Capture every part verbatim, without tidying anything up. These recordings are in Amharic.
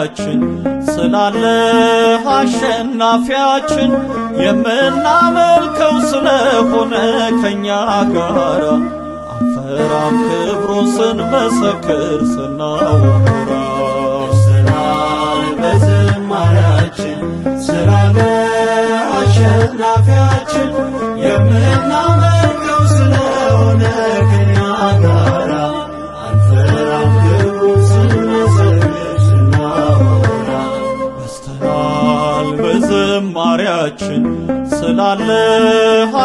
ጌታችን ስላለ አሸናፊያችን የምናመልከው ስለሆነ ከኛ ጋራ አንፈራም ክብሩን ስንመሰክር ስናወራ ስላለ በዝማሪያችን ስላለ አሸናፊያችን የምናመልከው ስለሆነ ከኛ ጋራ አንፈራም ማርያችን ስላለ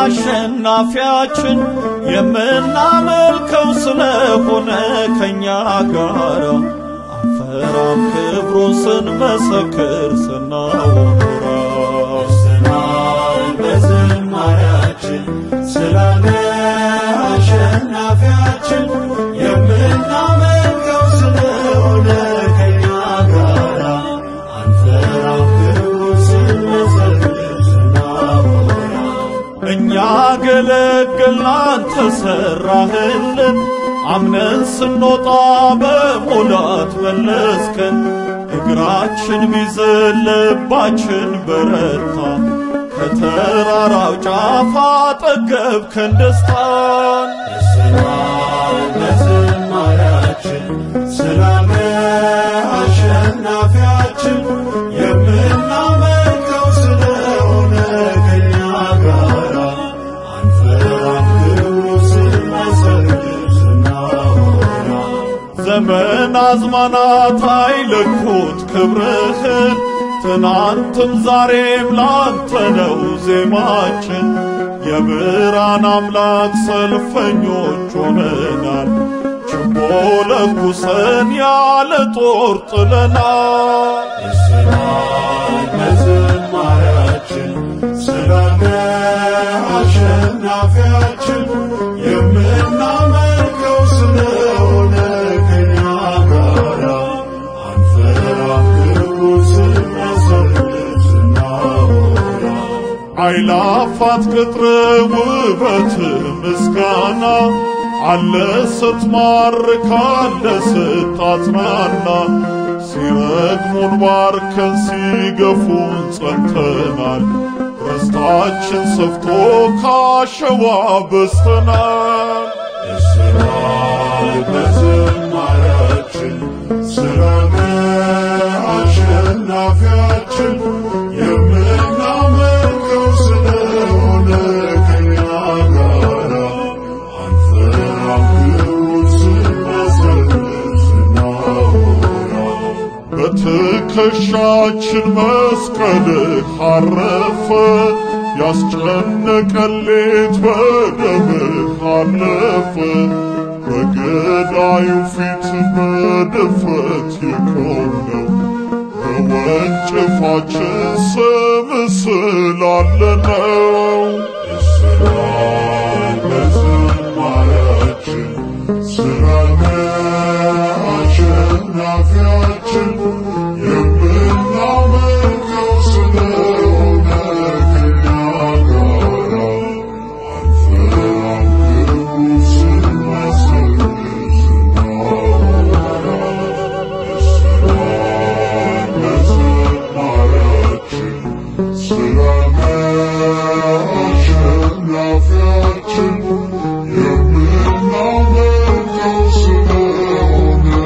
አሸናፊያችን የምናመልከው ስለሆነ ከኛ ጋራ አንፈራም ክብሩን ስንመሰክር ስናወራ በዝማሪያችን ስላለ አሸናፊያችን የምናመልከው ስለሆነ ከኛ ጋራ አንፈራም እኛ ገለገልናን ተሰራህልን አምነን ስንወጣ በሙላት መለስከን እግራችን ቢዝል ልባችን በረታ ከተራራው ጫፍ አጠገብከን ደስታን በዝማሪያችን ስላለ አሸናፊያችን የምናመልከው ስለሆነ ከኛ ጋራ አንፈራም ክብሩን ስንመሰክር ስናወራ ዘመን አዝማናት አይለኩት ክብርህን ትናንትም ዛሬም ላንተ ነው ዜማችን የብርሃን አምላክ ሰልፈኞች ሆነናል ችቦ ለኩሰን ያለ ጦር ጥለናል እስራኤል በዝማሪያችን ስላለ አሸናፊያችን የምናመልከው ስለሆነ ከኛ ጋራ አንፈራም ክብሩን ስንመሰክር ስናወራ አይላፋት ቅጥር ውበት ምስጋና አለ ስትማርክ አለ ስታጽናና ሲረግሙን ባርከን ሲገፉን ጸንተናል ርስታችን ሰፍቶ ካሸዋ በዝተናል እስራኤል በዝማሪያችን ስላለ አሸናፊያችን የምናመልከው ስለሆነ ከኛ ጋራ በትከሻችን መስቀል አረፈ ያስጨነቀን ሌት በደምህ አለፈ በገዳዩ ፊት በድፍረት የቆምነው በወንጭፋችን ስም ስላለ ነው።